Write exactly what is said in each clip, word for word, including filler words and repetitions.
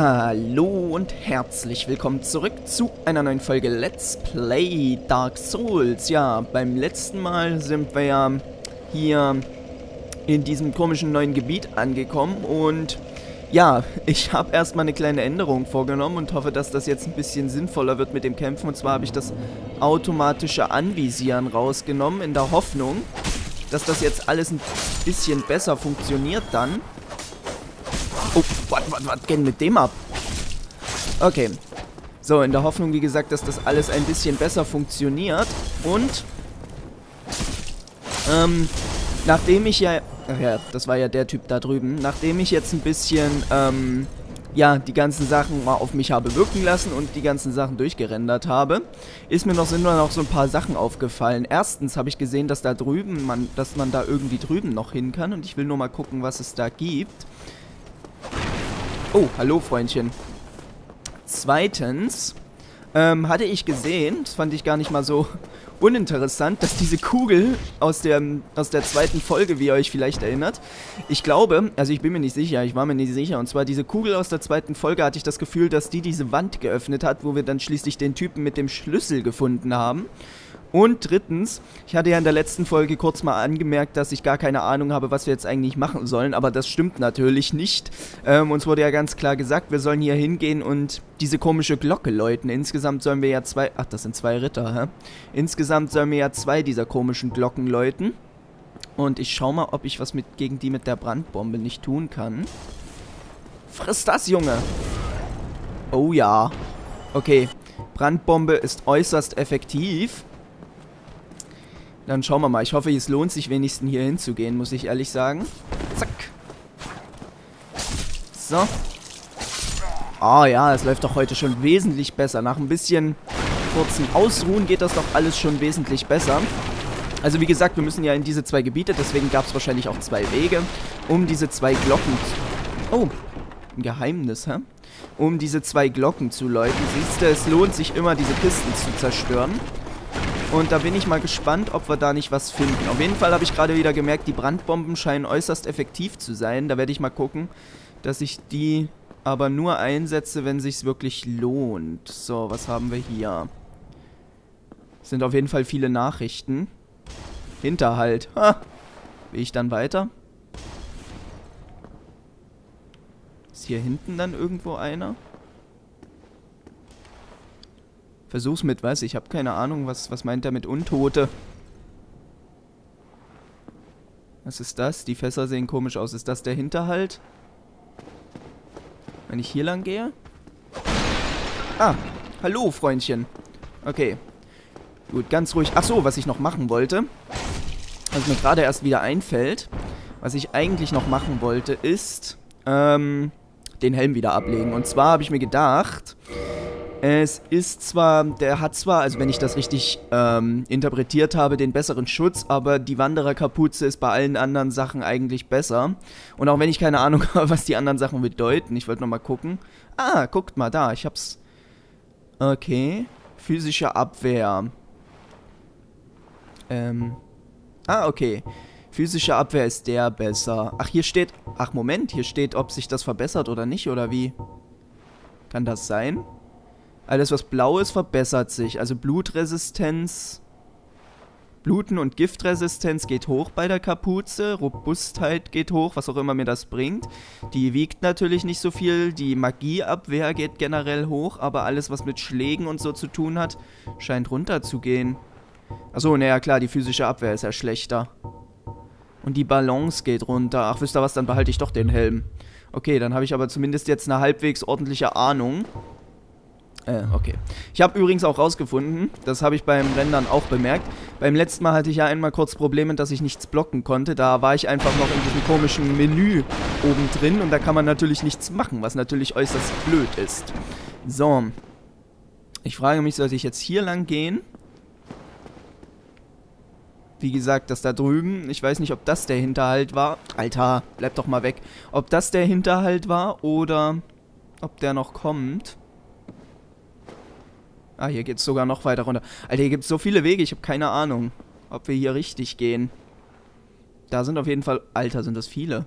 Hallo und herzlich willkommen zurück zu einer neuen Folge Let's Play Dark Souls. Ja, beim letzten Mal sind wir ja hier in diesem komischen neuen Gebiet angekommen und ja, ich habe erstmal eine kleine Änderung vorgenommen und hoffe, dass das jetzt ein bisschen sinnvoller wird mit dem Kämpfen. Und zwar habe ich das automatische Anvisieren rausgenommen, in der Hoffnung, dass das jetzt alles ein bisschen besser funktioniert dann. Oh, was, was, was geht mit dem ab? Okay. So, in der Hoffnung, wie gesagt, dass das alles ein bisschen besser funktioniert. Und, ähm, nachdem ich ja... Ach ja, das war ja der Typ da drüben. Nachdem ich jetzt ein bisschen, ähm, ja, die ganzen Sachen mal auf mich habe wirken lassen und die ganzen Sachen durchgerendert habe, ist mir noch, sind mir noch so ein paar Sachen aufgefallen. Erstens habe ich gesehen, dass da drüben, man, dass man da irgendwie drüben noch hin kann. Und ich will nur mal gucken, was es da gibt. Oh, hallo Freundchen. Zweitens ähm, hatte ich gesehen, das fand ich gar nicht mal so uninteressant, dass diese Kugel aus der, aus der zweiten Folge, wie ihr euch vielleicht erinnert, ich glaube, also ich bin mir nicht sicher, ich war mir nicht sicher, und zwar diese Kugel aus der zweiten Folge, hatte ich das Gefühl, dass die diese Wand geöffnet hat, wo wir dann schließlich den Typen mit dem Schlüssel gefunden haben. Und drittens, ich hatte ja in der letzten Folge kurz mal angemerkt, dass ich gar keine Ahnung habe, was wir jetzt eigentlich machen sollen, aber das stimmt natürlich nicht. Ähm, uns wurde ja ganz klar gesagt, wir sollen hier hingehen und diese komische Glocke läuten. Insgesamt sollen wir ja zwei, ach, das sind zwei Ritter, hä? Insgesamt sollen wir ja zwei dieser komischen Glocken läuten. Und ich schau mal, ob ich was mit gegen die mit der Brandbombe nicht tun kann. Friss das, Junge! Oh ja. Okay, Brandbombe ist äußerst effektiv. Dann schauen wir mal. Ich hoffe, es lohnt sich wenigstens hier hinzugehen, muss ich ehrlich sagen. Zack. So. Ah ja, es läuft doch heute schon wesentlich besser. Nach ein bisschen kurzen Ausruhen geht das doch alles schon wesentlich besser. Also wie gesagt, wir müssen ja in diese zwei Gebiete, deswegen gab es wahrscheinlich auch zwei Wege, um diese zwei Glocken zu... Oh, ein Geheimnis, hä? Um diese zwei Glocken zu läuten. Siehst du, es lohnt sich immer, diese Kisten zu zerstören. Und da bin ich mal gespannt, ob wir da nicht was finden. Auf jeden Fall habe ich gerade wieder gemerkt, die Brandbomben scheinen äußerst effektiv zu sein. Da werde ich mal gucken, dass ich die aber nur einsetze, wenn es sich wirklich lohnt. So, was haben wir hier? Es sind auf jeden Fall viele Nachrichten. Hinterhalt. Ha! Will ich dann weiter? Ist hier hinten dann irgendwo einer? Versuch's mit, weiß ich, hab keine Ahnung, was, was meint er mit Untote? Was ist das? Die Fässer sehen komisch aus. Ist das der Hinterhalt? Wenn ich hier lang gehe? Ah, hallo, Freundchen. Okay. Gut, ganz ruhig. Ach so, was ich noch machen wollte, was mir gerade erst wieder einfällt, was ich eigentlich noch machen wollte, ist, ähm, den Helm wieder ablegen. Und zwar habe ich mir gedacht... Es ist zwar, der hat zwar, also wenn ich das richtig ähm, interpretiert habe, den besseren Schutz, aber die Wandererkapuze ist bei allen anderen Sachen eigentlich besser. Und auch wenn ich keine Ahnung habe, was die anderen Sachen bedeuten, ich wollte nochmal gucken. Ah, guckt mal da, ich hab's. Okay, physische Abwehr. Ähm, ah, okay. Physische Abwehr ist der besser. Ach, hier steht, ach Moment, hier steht, ob sich das verbessert oder nicht, oder wie? Kann das sein? Alles, was blau ist, verbessert sich. Also Blutresistenz, Bluten- und Giftresistenz geht hoch bei der Kapuze. Robustheit geht hoch, was auch immer mir das bringt. Die wiegt natürlich nicht so viel. Die Magieabwehr geht generell hoch. Aber alles, was mit Schlägen und so zu tun hat, scheint runterzugehen. Achso, naja, klar, die physische Abwehr ist ja schlechter. Und die Balance geht runter. Ach, wisst ihr was, dann behalte ich doch den Helm. Okay, dann habe ich aber zumindest jetzt eine halbwegs ordentliche Ahnung. Okay. Ich habe übrigens auch rausgefunden, das habe ich beim Rendern auch bemerkt, beim letzten Mal hatte ich ja einmal kurz Probleme, dass ich nichts blocken konnte, da war ich einfach noch in diesem komischen Menü oben drin und da kann man natürlich nichts machen, was natürlich äußerst blöd ist. So, ich frage mich, sollte ich jetzt hier lang gehen? Wie gesagt, das da drüben, ich weiß nicht, ob das der Hinterhalt war, Alter, bleib doch mal weg, ob das der Hinterhalt war oder ob der noch kommt. Ah, hier geht's sogar noch weiter runter. Alter, hier gibt's so viele Wege, ich habe keine Ahnung, ob wir hier richtig gehen. Da sind auf jeden Fall... Alter, sind das viele.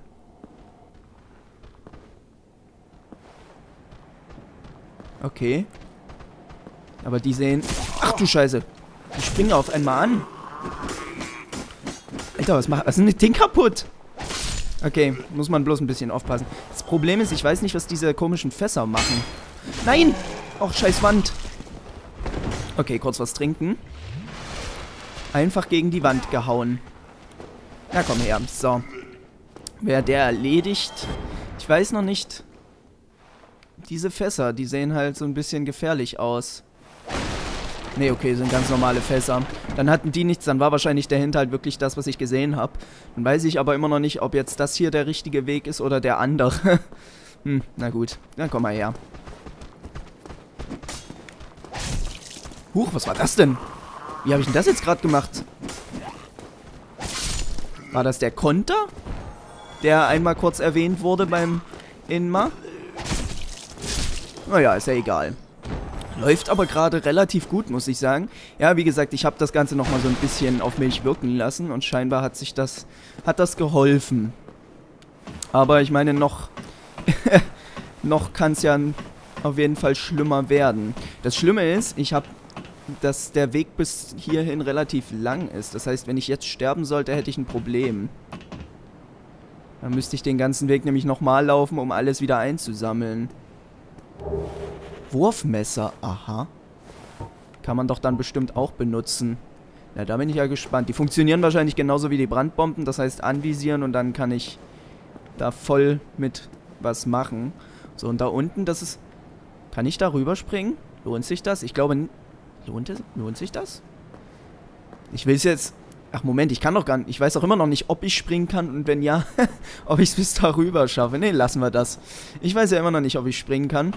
Okay. Aber die sehen... Ach du Scheiße. Die springen auf einmal an. Alter, was macht... Was ist denn das Ding kaputt? Okay, muss man bloß ein bisschen aufpassen. Das Problem ist, ich weiß nicht, was diese komischen Fässer machen. Nein! Och, scheiß Wand. Okay, kurz was trinken. Einfach gegen die Wand gehauen. Na komm her. So. Wäre der erledigt? Ich weiß noch nicht. Diese Fässer, die sehen halt so ein bisschen gefährlich aus. Ne, okay, sind ganz normale Fässer. Dann hatten die nichts, dann war wahrscheinlich dahinter halt wirklich das, was ich gesehen habe. Dann weiß ich aber immer noch nicht, ob jetzt das hier der richtige Weg ist oder der andere. Hm, na gut, dann komm mal her. Huch, was war das denn? Wie habe ich denn das jetzt gerade gemacht? War das der Konter? Der einmal kurz erwähnt wurde beim Inma? Naja, ist ja egal. Läuft aber gerade relativ gut, muss ich sagen. Ja, wie gesagt, ich habe das Ganze nochmal so ein bisschen auf mich wirken lassen und scheinbar hat sich das, hat das geholfen. Aber ich meine, noch, noch kann es ja auf jeden Fall schlimmer werden. Das Schlimme ist, ich habe, dass der Weg bis hierhin relativ lang ist. Das heißt, wenn ich jetzt sterben sollte, hätte ich ein Problem. Dann müsste ich den ganzen Weg nämlich nochmal laufen, um alles wieder einzusammeln. Wurfmesser, aha. Kann man doch dann bestimmt auch benutzen. Na, da bin ich ja gespannt. Die funktionieren wahrscheinlich genauso wie die Brandbomben. Das heißt, anvisieren und dann kann ich da voll mit was machen. So, und da unten, das ist... Kann ich da rüberspringen? Lohnt sich das? Ich glaube... Lohnt, es, lohnt sich das? Ich will es jetzt... Ach, Moment, ich kann doch gar nicht... Ich weiß auch immer noch nicht, ob ich springen kann und wenn ja, ob ich es bis darüber schaffe. Ne, lassen wir das. Ich weiß ja immer noch nicht, ob ich springen kann.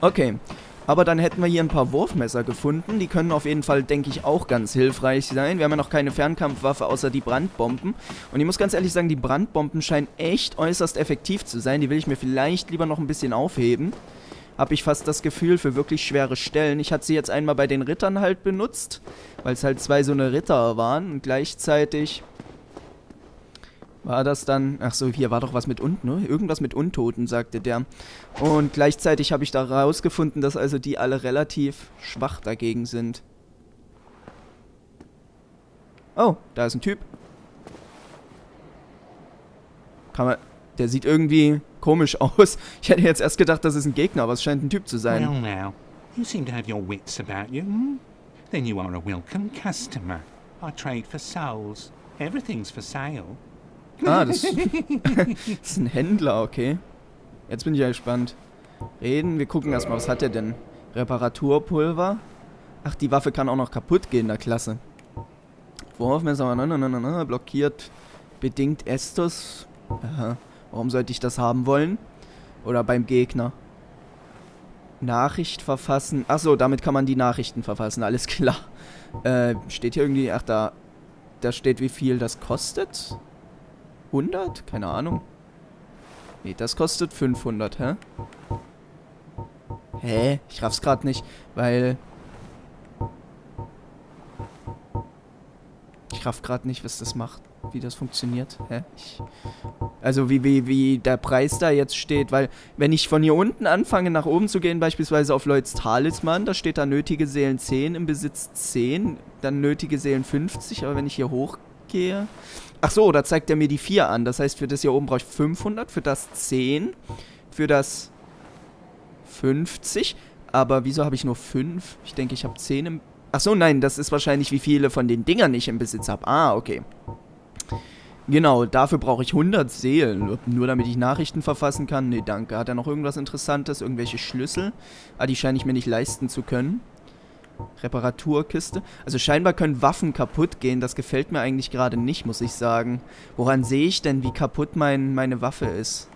Okay, aber dann hätten wir hier ein paar Wurfmesser gefunden. Die können auf jeden Fall, denke ich, auch ganz hilfreich sein. Wir haben ja noch keine Fernkampfwaffe, außer die Brandbomben. Und ich muss ganz ehrlich sagen, die Brandbomben scheinen echt äußerst effektiv zu sein. Die will ich mir vielleicht lieber noch ein bisschen aufheben. Habe ich fast das Gefühl für wirklich schwere Stellen. Ich hatte sie jetzt einmal bei den Rittern halt benutzt, weil es halt zwei so eine Ritter waren. Und gleichzeitig war das dann... Ach so, hier war doch was mit unten, ne? Irgendwas mit Untoten, sagte der. Und gleichzeitig habe ich da rausgefunden, dass also die alle relativ schwach dagegen sind. Oh, da ist ein Typ. Kann man... Der sieht irgendwie komisch aus. Ich hätte jetzt erst gedacht, das ist ein Gegner, aber es scheint ein Typ zu sein. Well now, you seem to have your wits about you. Then you are a welcome customer. I trade for souls. Everything's for sale. Ah, das, das ist ein Händler, okay. Jetzt bin ich ja gespannt. Reden, wir gucken erstmal, was hat er denn? Reparaturpulver? Ach, die Waffe kann auch noch kaputt gehen, na klasse. Wurfmesser, na na na na, blockiert. Bedingt Estus. Aha, warum sollte ich das haben wollen? Oder beim Gegner? Nachricht verfassen. Achso, damit kann man die Nachrichten verfassen, alles klar. Äh, steht hier irgendwie, ach da, da steht, wie viel das kostet? hundert? Keine Ahnung. Nee, das kostet fünfhundert, hä? Hä? Ich raff's gerade nicht, weil... Ich raff gerade nicht, was das macht, wie das funktioniert. Hä? Ich... Also wie, wie, wie der Preis da jetzt steht, weil wenn ich von hier unten anfange, nach oben zu gehen, beispielsweise auf Lloyds Talisman, da steht da nötige Seelen zehn, im Besitz zehn, dann nötige Seelen fünfzig, aber wenn ich hier hochgehe... Ach so, da zeigt er mir die vier an. Das heißt, für das hier oben brauche ich fünfhundert, für das zehn, für das fünfzig. Aber wieso habe ich nur fünf? Ich denke, ich habe zehn im... Ach so, nein, das ist wahrscheinlich, wie viele von den Dingern ich im Besitz habe. Ah, okay. Genau, dafür brauche ich hundert Seelen. Nur damit ich Nachrichten verfassen kann. Nee, danke. Hat er noch irgendwas Interessantes? Irgendwelche Schlüssel? Ah, die scheine ich mir nicht leisten zu können. Reparaturkiste. Also scheinbar können Waffen kaputt gehen. Das gefällt mir eigentlich gerade nicht, muss ich sagen. Woran sehe ich denn, wie kaputt mein, meine Waffe ist?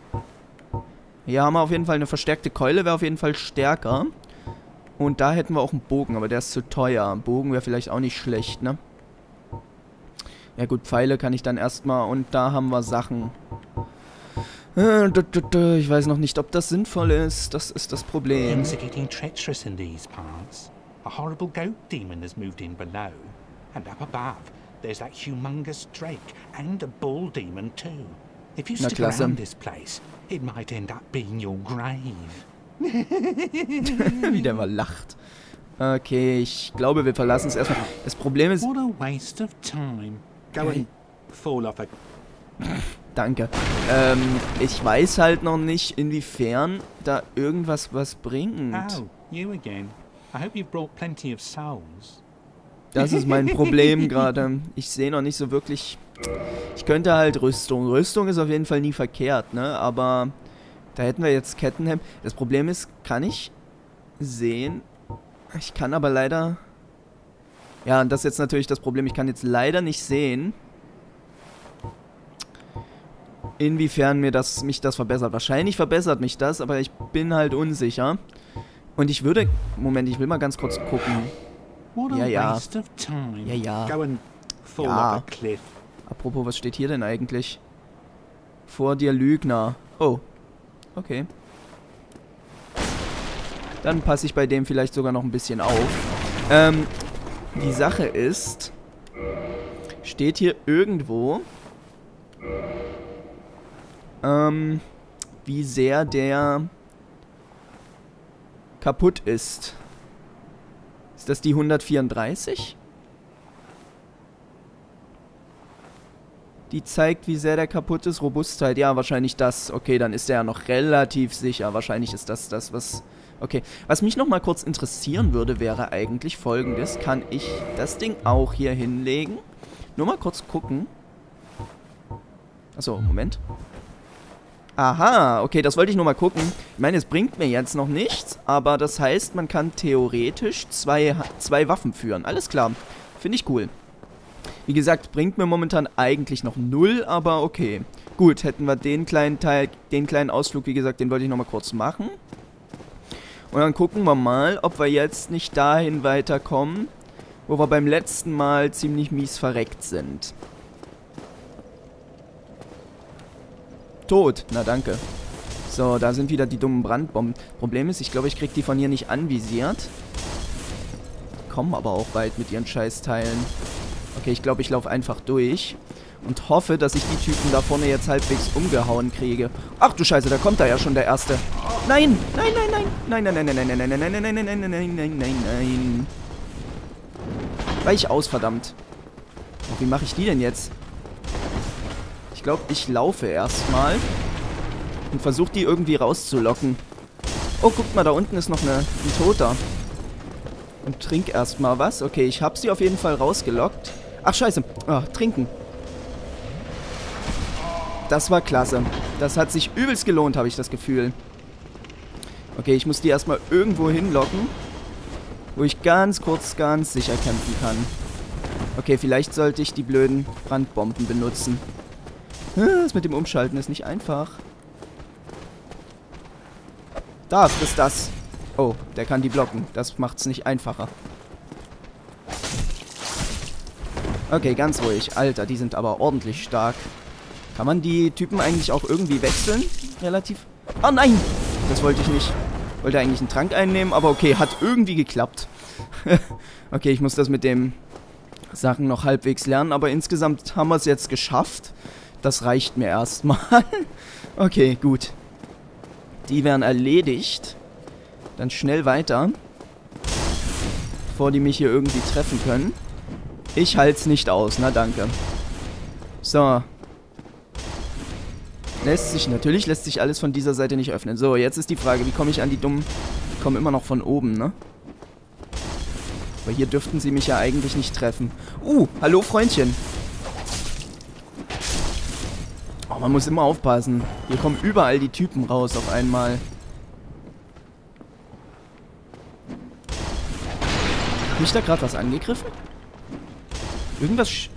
Hier haben wir auf jeden Fall eine verstärkte Keule. Wäre auf jeden Fall stärker. Und da hätten wir auch einen Bogen. Aber der ist zu teuer. Bogen wäre vielleicht auch nicht schlecht, ne? Ja gut, Pfeile kann ich dann erstmal. Und da haben wir Sachen. Ich weiß noch nicht, ob das sinnvoll ist. Das ist das Problem. A horrible goat demon has moved in below, and up above there's that humongous drake and a bull demon too. If you stick around this place, it might end up being your grave. Wie der mal lacht. Okay, ich glaube, wir verlassen es erstmal. Das Problem ist... What a waste of time. Going full of a... Danke. Ähm, ich weiß halt noch nicht, inwiefern da irgendwas was bringt. Oh, you again. I hope you've brought plenty of souls. Das ist mein Problem gerade. Ich sehe noch nicht so wirklich... Ich könnte halt Rüstung. Rüstung ist auf jeden Fall nie verkehrt, ne? Aber da hätten wir jetzt Kettenhemd. Das Problem ist, kann ich sehen? Ich kann aber leider... Ja, und das ist jetzt natürlich das Problem. Ich kann jetzt leider nicht sehen, inwiefern mir das, mich das verbessert. Wahrscheinlich verbessert mich das, aber ich bin halt unsicher. Und ich würde... Moment, ich will mal ganz kurz gucken. Ja, ja. Ja, ja. Ja. Apropos, was steht hier denn eigentlich? Vor dir Lügner. Oh. Okay. Dann passe ich bei dem vielleicht sogar noch ein bisschen auf. Ähm, die Sache ist... Steht hier irgendwo... Ähm, wie sehr der... kaputt ist. Ist das die hundertvierunddreißig? Die zeigt, wie sehr der kaputt ist. Robustheit, ja, wahrscheinlich das. Okay, dann ist der ja noch relativ sicher. Wahrscheinlich ist das das, was... Okay, was mich nochmal kurz interessieren würde, wäre eigentlich folgendes. Kann ich das Ding auch hier hinlegen? Nur mal kurz gucken. Achso, Moment. Aha, okay, das wollte ich nur mal gucken. Ich meine, es bringt mir jetzt noch nichts, aber das heißt, man kann theoretisch zwei, zwei Waffen führen. Alles klar, finde ich cool. Wie gesagt, bringt mir momentan eigentlich noch null, aber okay. Gut, hätten wir den kleinen Teil, den kleinen Ausflug, wie gesagt, den wollte ich nochmal kurz machen. Und dann gucken wir mal, ob wir jetzt nicht dahin weiterkommen, wo wir beim letzten Mal ziemlich mies verreckt sind. Tot. Na, danke. So, da sind wieder die dummen Brandbomben. Problem ist, ich glaube, ich kriege die von hier nicht anvisiert. Die kommen aber auch weit mit ihren Scheißteilen. Okay, ich glaube, ich laufe einfach durch. Und hoffe, dass ich die Typen da vorne jetzt halbwegs umgehauen kriege. Ach du Scheiße, da kommt da ja schon der Erste. Nein! Nein, nein, nein! Nein, nein, nein, nein, nein, nein, nein, nein, nein, nein, nein, nein, nein, nein, nein. Weich aus, verdammt. Wie mache ich die denn jetzt? Ich glaube, ich laufe erstmal und versuche die irgendwie rauszulocken. Oh, guck mal, da unten ist noch eine, ein Toter. Und trink erstmal was. Okay, ich habe sie auf jeden Fall rausgelockt. Ach, scheiße. Ah, trinken. Das war klasse. Das hat sich übelst gelohnt, habe ich das Gefühl. Okay, ich muss die erstmal irgendwo hinlocken, wo ich ganz kurz, ganz sicher kämpfen kann. Okay, vielleicht sollte ich die blöden Brandbomben benutzen. Das mit dem Umschalten ist nicht einfach. Da ist das. Oh, der kann die blocken. Das macht's nicht einfacher. Okay, ganz ruhig. Alter, die sind aber ordentlich stark. Kann man die Typen eigentlich auch irgendwie wechseln? Relativ... Oh nein! Das wollte ich nicht. Wollte eigentlich einen Trank einnehmen, aber okay, hat irgendwie geklappt. Okay, ich muss das mit dem Sachen noch halbwegs lernen, aber insgesamt haben wir es jetzt geschafft. Das reicht mir erstmal. Okay, gut. Die werden erledigt. Dann schnell weiter. Bevor die mich hier irgendwie treffen können. Ich halt's nicht aus. Na, danke. So. Lässt sich, natürlich lässt sich alles von dieser Seite nicht öffnen. So, jetzt ist die Frage, wie komme ich an die dummen... Die kommen immer noch von oben, ne? Aber hier dürften sie mich ja eigentlich nicht treffen. Uh, hallo Freundchen. Man muss immer aufpassen. Hier kommen überall die Typen raus auf einmal. Hat mich da gerade was angegriffen? Irgendwas sch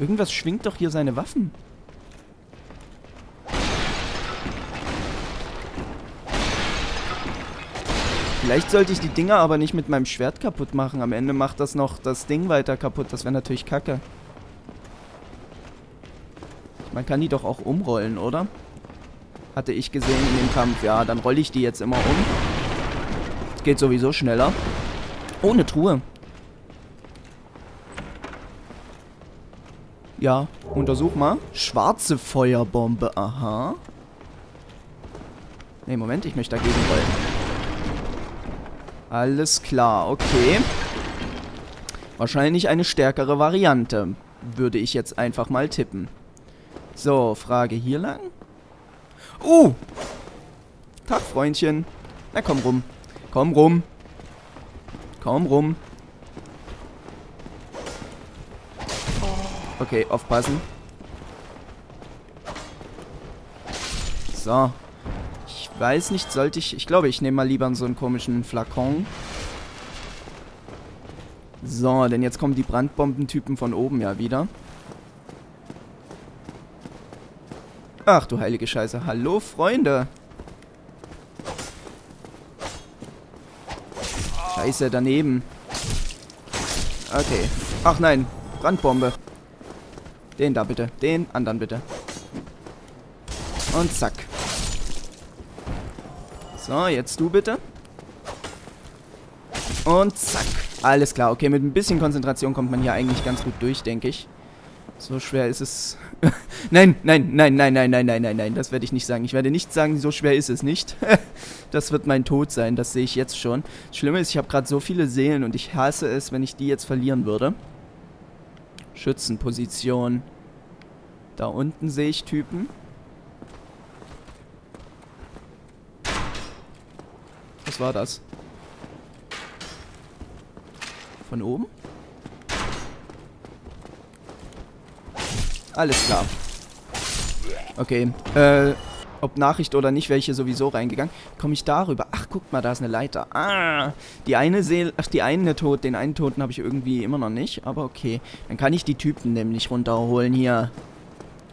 Irgendwas schwingt doch hier seine Waffen. Vielleicht sollte ich die Dinger aber nicht mit meinem Schwert kaputt machen. Am Ende macht das noch das Ding weiter kaputt. Das wäre natürlich kacke. Man kann die doch auch umrollen, oder? Hatte ich gesehen in dem Kampf. Ja, dann rolle ich die jetzt immer um. Geht sowieso schneller. Ohne Truhe. Ja, untersuch mal. Schwarze Feuerbombe, aha. Ne, Moment, ich möchte dagegen rollen. Alles klar, okay. Wahrscheinlich eine stärkere Variante, würde ich jetzt einfach mal tippen. So, Frage hier lang. Uh! Tag, Freundchen. Na, komm rum. Komm rum. Komm rum. Okay, aufpassen. So. Ich weiß nicht, sollte ich... Ich glaube, ich nehme mal lieber so einen komischen Flakon. So, denn jetzt kommen die Brandbombentypen von oben ja wieder. Ach du heilige Scheiße. Hallo, Freunde. Scheiße, daneben. Okay. Ach nein, Brandbombe. Den da bitte. Den anderen bitte. Und zack. So, jetzt du bitte. Und zack. Alles klar. Okay, mit ein bisschen Konzentration kommt man hier eigentlich ganz gut durch, denke ich. So schwer ist es... Nein, nein, nein, nein, nein, nein, nein, nein, nein. Das werde ich nicht sagen. Ich werde nicht sagen, so schwer ist es nicht. Das wird mein Tod sein. Das sehe ich jetzt schon. Das Schlimme ist, ich habe gerade so viele Seelen und ich hasse es, wenn ich die jetzt verlieren würde. Schützenposition. Da unten sehe ich Typen. Was war das? Von oben? Alles klar. Okay. Äh, ob Nachricht oder nicht, wäre ich hier sowieso reingegangen. Komme ich darüber? Ach, guck mal, da ist eine Leiter. Ah, die eine Seele... Ach, die eine tot. Den einen Toten habe ich irgendwie immer noch nicht. Aber okay. Dann kann ich die Typen nämlich runterholen hier.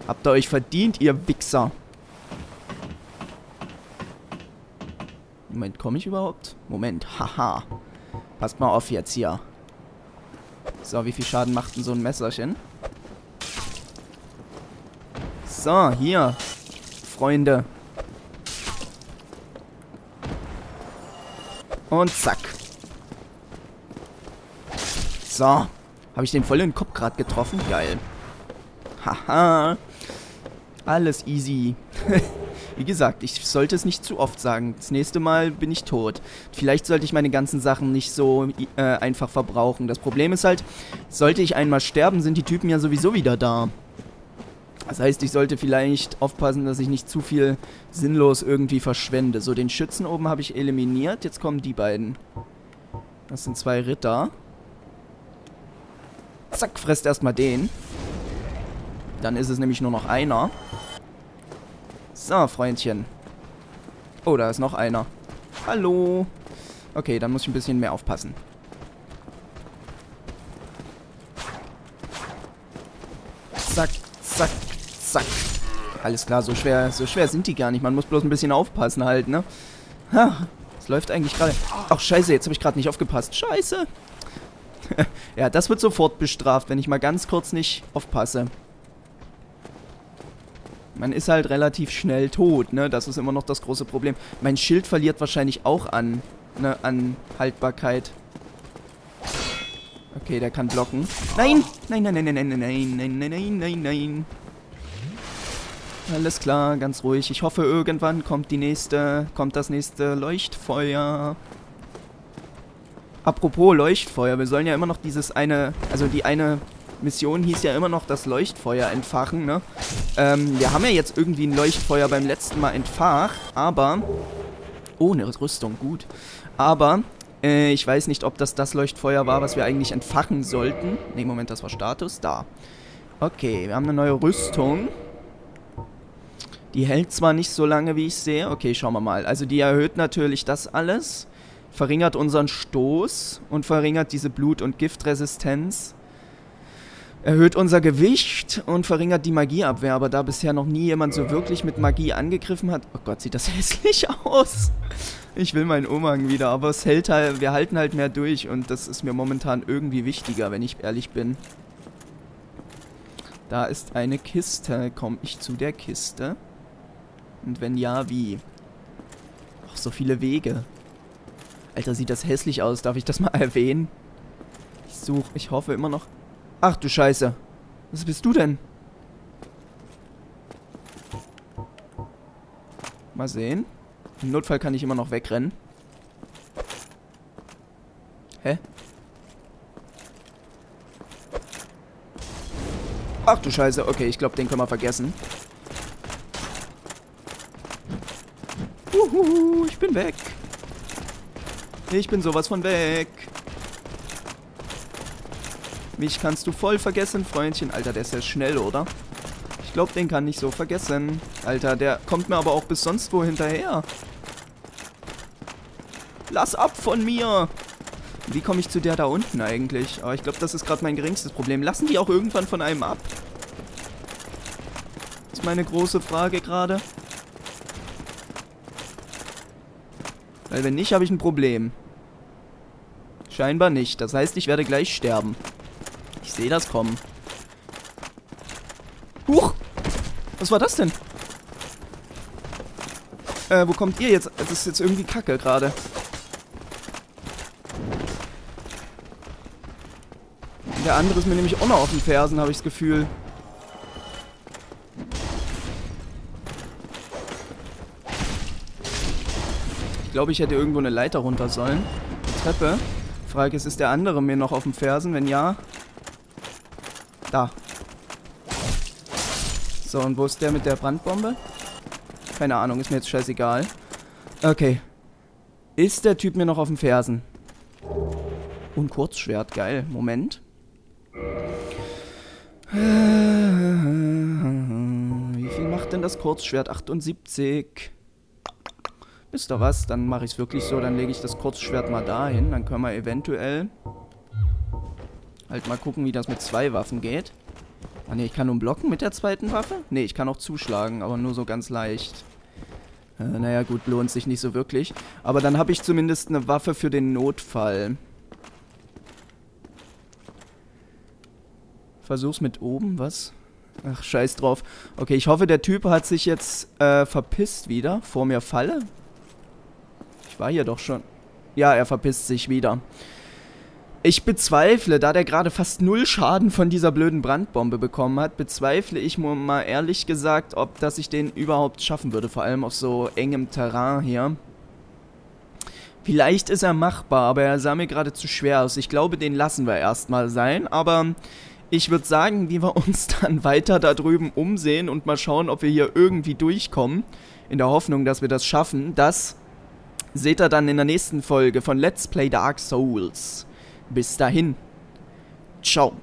Habt ihr euch verdient, ihr Wichser? Moment, komme ich überhaupt? Moment, haha. Passt mal auf jetzt hier. So, wie viel Schaden macht denn so ein Messerchen? So, hier, Freunde. Und zack. So, habe ich den voll in den Kopf gerade getroffen? Geil. Haha. Alles easy. Wie gesagt, ich sollte es nicht zu oft sagen. Das nächste Mal bin ich tot. Vielleicht sollte ich meine ganzen Sachen nicht so äh, einfach verbrauchen. Das Problem ist halt, sollte ich einmal sterben, sind die Typen ja sowieso wieder da. Das heißt, ich sollte vielleicht aufpassen, dass ich nicht zu viel sinnlos irgendwie verschwende. So, den Schützen oben habe ich eliminiert. Jetzt kommen die beiden. Das sind zwei Ritter. Zack, frisst erstmal den. Dann ist es nämlich nur noch einer. So, Freundchen. Oh, da ist noch einer. Hallo. Okay, dann muss ich ein bisschen mehr aufpassen. Zack, zack, zack. Alles klar, so schwer, so schwer sind die gar nicht. Man muss bloß ein bisschen aufpassen halt, ne? Ha, es läuft eigentlich gerade... Ach, scheiße, jetzt habe ich gerade nicht aufgepasst. Scheiße. Ja, das wird sofort bestraft, wenn ich mal ganz kurz nicht aufpasse. Man ist halt relativ schnell tot, ne? Das ist immer noch das große Problem. Mein Schild verliert wahrscheinlich auch an, ne? An Haltbarkeit. Okay, der kann blocken. Nein! Nein, nein, nein, nein, nein, nein, nein, nein, nein, nein, nein. Alles klar, ganz ruhig. Ich hoffe, irgendwann kommt die nächste, kommt das nächste Leuchtfeuer. Apropos Leuchtfeuer, wir sollen ja immer noch dieses eine, also die eine... Mission hieß ja immer noch das Leuchtfeuer entfachen, ne? Ähm, wir haben ja jetzt irgendwie ein Leuchtfeuer beim letzten Mal entfacht, aber... Ohne Rüstung, gut. Aber, äh, ich weiß nicht, ob das das Leuchtfeuer war, was wir eigentlich entfachen sollten. Ne, Moment, das war Status. Da. Okay, wir haben eine neue Rüstung. Die hält zwar nicht so lange, wie ich sehe. Okay, schauen wir mal. Also die erhöht natürlich das alles. Verringert unseren Stoß und verringert diese Blut- und Giftresistenz. Erhöht unser Gewicht und verringert die Magieabwehr, aber da bisher noch nie jemand so wirklich mit Magie angegriffen hat... Oh Gott, sieht das hässlich aus! Ich will meinen Umhang wieder, aber es hält halt, wir halten halt mehr durch und das ist mir momentan irgendwie wichtiger, wenn ich ehrlich bin. Da ist eine Kiste. Komme ich zu der Kiste? Und wenn ja, wie? Ach, so viele Wege. Alter, sieht das hässlich aus. Darf ich das mal erwähnen? Ich suche, ich hoffe immer noch... Ach du Scheiße. Was bist du denn? Mal sehen. Im Notfall kann ich immer noch wegrennen. Hä? Ach du Scheiße. Okay, ich glaube, den können wir vergessen. Uhuhu, ich bin weg. Ich bin sowas von weg. Mich kannst du voll vergessen, Freundchen. Alter, der ist ja schnell, oder? Ich glaube, den kann ich so vergessen. Alter, der kommt mir aber auch bis sonst wo hinterher. Lass ab von mir! Wie komme ich zu der da unten eigentlich? Aber ich glaube, das ist gerade mein geringstes Problem. Lassen die auch irgendwann von einem ab? Das ist meine große Frage gerade. Weil wenn nicht, habe ich ein Problem. Scheinbar nicht. Das heißt, ich werde gleich sterben. Ich sehe das kommen. Huch! Was war das denn? Äh, wo kommt ihr jetzt? Das ist jetzt irgendwie Kacke gerade. Der andere ist mir nämlich auch noch auf den Fersen, habe ich das Gefühl. Ich glaube, ich hätte irgendwo eine Leiter runter sollen. Eine Treppe. Frage ist, ist der andere mir noch auf den Fersen? Wenn ja... Da. So, und wo ist der mit der Brandbombe? Keine Ahnung, ist mir jetzt scheißegal. Okay. Ist der Typ mir noch auf den Fersen? Und Kurzschwert, geil. Moment. Wie viel macht denn das Kurzschwert? achtundsiebzig. Wisst ihr was? Dann mache ich es wirklich so. Dann lege ich das Kurzschwert mal dahin. Dann können wir eventuell halt mal gucken, wie das mit zwei Waffen geht. Ah ne, ich kann nur blocken mit der zweiten Waffe? Ne, ich kann auch zuschlagen, aber nur so ganz leicht. Äh, naja gut, lohnt sich nicht so wirklich. Aber dann habe ich zumindest eine Waffe für den Notfall. Versuch's mit oben, was? Ach, scheiß drauf. Okay, ich hoffe, der Typ hat sich jetzt äh, verpisst wieder. Vor mir falle? Ich war hier doch schon. Ja, er verpisst sich wieder. Ich bezweifle, da der gerade fast null Schaden von dieser blöden Brandbombe bekommen hat, bezweifle ich mal ehrlich gesagt, ob dass ich den überhaupt schaffen würde, vor allem auf so engem Terrain hier. Vielleicht ist er machbar, aber er sah mir gerade zu schwer aus. Ich glaube, den lassen wir erstmal sein, aber ich würde sagen, wie wir uns dann weiter da drüben umsehen und mal schauen, ob wir hier irgendwie durchkommen, in der Hoffnung, dass wir das schaffen, das seht ihr dann in der nächsten Folge von Let's Play Dark Souls. Bis dahin. Ciao.